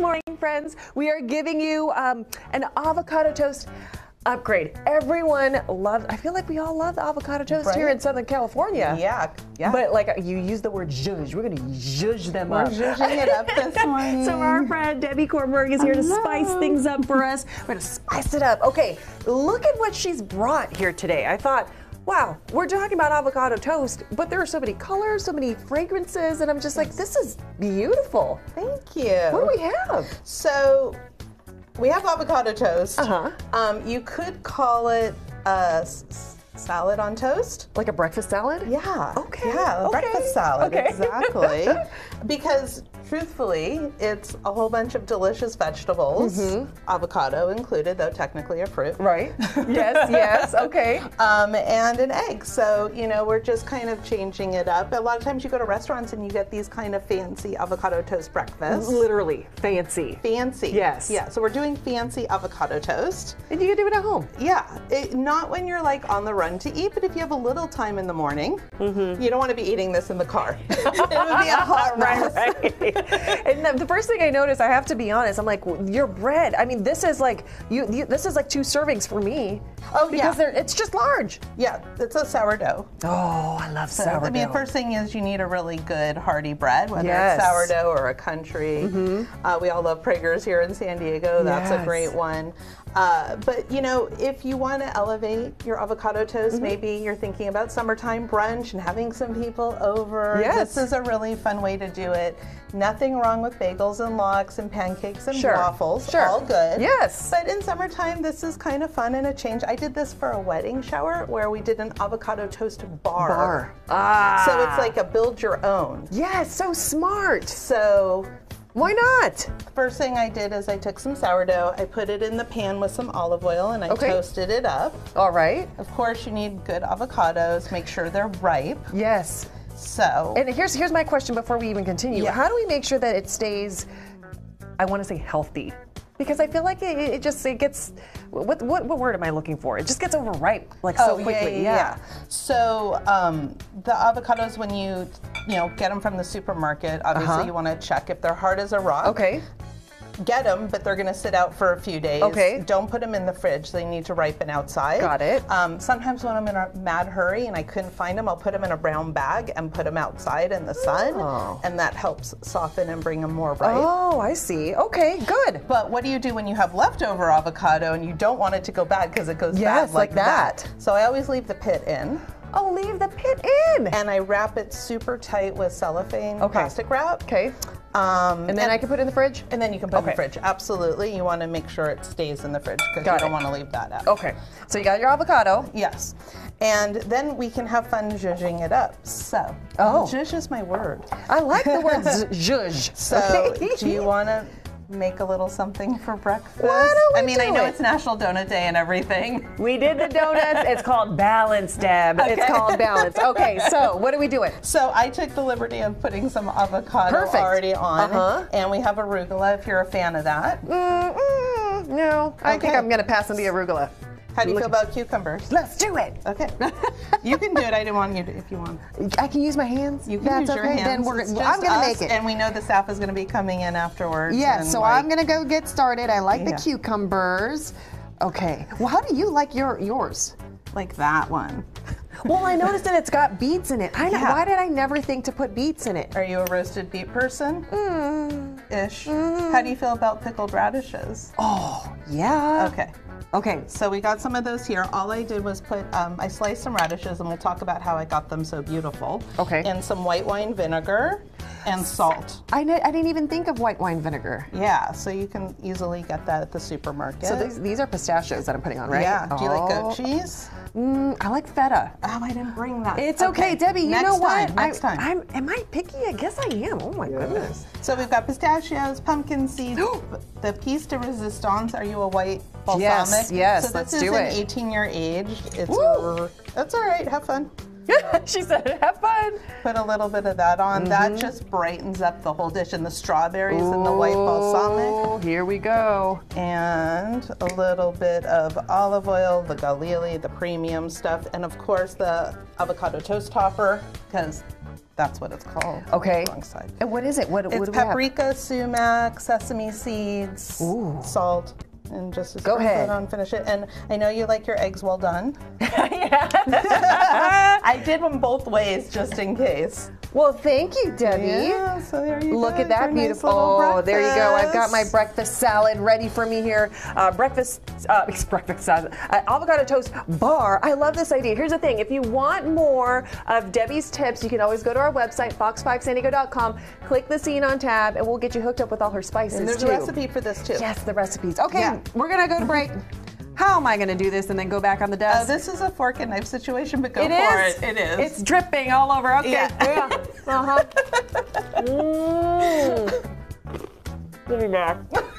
morning, friends, we are giving you an avocado toast upgrade. Everyone loves, I feel like we all love the avocado toast, right? Here in Southern California. Yeah, yeah. But like you use the word zhuzh, we're gonna zhuzh them up. We're zhuzhing it up this morning. So our friend Debbie Kornberg is here to spice things up for us. We're gonna spice it up. Okay, look at what she's brought here today. I thought, wow, we're talking about avocado toast, but there are so many colors, so many fragrances, and I'm just like, this is beautiful. Thank you. What do we have? So, we have avocado toast. You could call it a salad on toast. Like a breakfast salad? Yeah. Okay. Yeah, okay. Breakfast salad, okay. Exactly. Because truthfully, it's a whole bunch of delicious vegetables, avocado included, though technically a fruit. Right. Yes, yes, okay. And an egg. So, you know, we're just kind of changing it up. A lot of times you go to restaurants and you get these kind of fancy avocado toast breakfasts. Literally, fancy. Fancy. Yes. Yeah, so we're doing fancy avocado toast. And you can do it at home. Yeah. Not when you're like on the run to eat, but if you have a little time in the morning, you don't want to be eating this in the car. It would be a hot mess. Right. And the first thing I noticed, I have to be honest, I'm like, your bread, I mean, this is like, this is like 2 servings for me. Oh, because yeah. It's just large. Yeah, it's a sourdough. Oh, I love sourdough. I mean, first thing is you need a really good hearty bread, whether it's sourdough or a country. We all love Prager's here in San Diego. That's a great one. But, you know, if you want to elevate your avocado toast, maybe you're thinking about summertime brunch and having some people over. Yes. This is a really fun way to do it. Nothing wrong with bagels and lox and pancakes and waffles. Sure. All good. Yes. But in summertime, this is kind of fun and a change. I did this for a wedding shower where we did an avocado toast bar. Ah. So it's like a build your own. Yeah, so smart. So... why not? First thing I did is I took some sourdough, I put it in the pan with some olive oil, and I toasted it up. All right. Of course, you need good avocados. Make sure they're ripe. Yes. So. And here's my question before we even continue. How do we make sure that it stays, I want to say healthy? Because I feel like it just gets, what word am I looking for? It just gets overripe like so quickly. Yeah. So the avocados, when you know, get them from the supermarket, obviously you want to check if they're hard as a rock. Okay. Get them, but they're going to sit out for a few days. Okay. Don't put them in the fridge. They need to ripen outside. Got it. Sometimes when I'm in a mad hurry and I couldn't find them, I'll put them in a brown bag and put them outside in the sun, and that helps soften and bring them more ripe. Oh, I see. Okay, good. But what do you do when you have leftover avocado and you don't want it to go bad because it goes bad like that? So I always leave the pit in. Oh, leave the pit in! And I wrap it super tight with cellophane plastic wrap. Okay. And then I can put it in the fridge? And then you can put it in the fridge. Absolutely. You want to make sure it stays in the fridge because you don't want to leave that out. Okay. So you got your avocado. Yes. And then we can have fun zhuzhing it up. So, zhuzh is my word. I like the word zhuzh. So, do you want to make a little something for breakfast? I mean, I know it's National Donut Day and everything. We did the donuts. It's called balance, Deb. Okay. It's called balance. Okay, so what are we doing? So I took the liberty of putting some avocado already on, and we have arugula if you're a fan of that. No, I think I'm gonna pass on the arugula. How do you feel about cucumbers? Let's do it. Okay. You can do it. I didn't want you to if you want. I can use my hands? You can use your hands. Then I'm going to make it. And we know the staff is going to be coming in afterwards. Yeah, so I'm going to go get started. I like the cucumbers. Okay. Well, how do you like yours? Like that one. Well, I noticed that it's got beets in it. I know. Yeah. Why did I never think to put beets in it? Are you a roasted beet person? Ish. How do you feel about pickled radishes? Oh, yeah. Okay. Okay, so we got some of those here. All I did was put, I sliced some radishes, and we'll talk about how I got them so beautiful. Okay. And some white wine vinegar and salt. I didn't even think of white wine vinegar. Yeah, so you can easily get that at the supermarket. So these are pistachios that I'm putting on, right? Yeah. Do you like goat cheese? I like feta. Oh, I didn't bring that. It's okay, Debbie, you know what? Next time. Am I picky? I guess I am. Oh, my goodness. So we've got pistachios, pumpkin seeds, the piece de resistance. Are you a white balsamic? Yes. Yes, so let's do it. So this is an 18-year age. That's all right. Have fun. She said, have fun. Put a little bit of that on. That just brightens up the whole dish. And the strawberries and the white balsamic. Here we go. And a little bit of olive oil, the galili, the premium stuff, and of course the avocado toast topper because That's what it's called. Okay. Alongside. And what is it? What do paprika, we have? Sumac, sesame seeds, salt. And just go ahead and finish it. And I know you like your eggs well done. I did them both ways just in case. Well, thank you, Debbie. Yeah, so there you Look go. At that beautiful. Nice oh, there you go. I've got my breakfast salad ready for me here. Breakfast salad. Avocado toast bar. I love this idea. Here's the thing. If you want more of Debbie's tips, you can always go to our website, fox5sandiego.com. Click the scene on tab, and we'll get you hooked up with all her spices, and there's a recipe for this, too. Yes, the recipes. Okay. Yeah. We're going to go to break. How am I going to do this and then go back on the desk? This is a fork and knife situation, but go for it. It is. It's dripping all over. Okay. Yeah. We'll be back.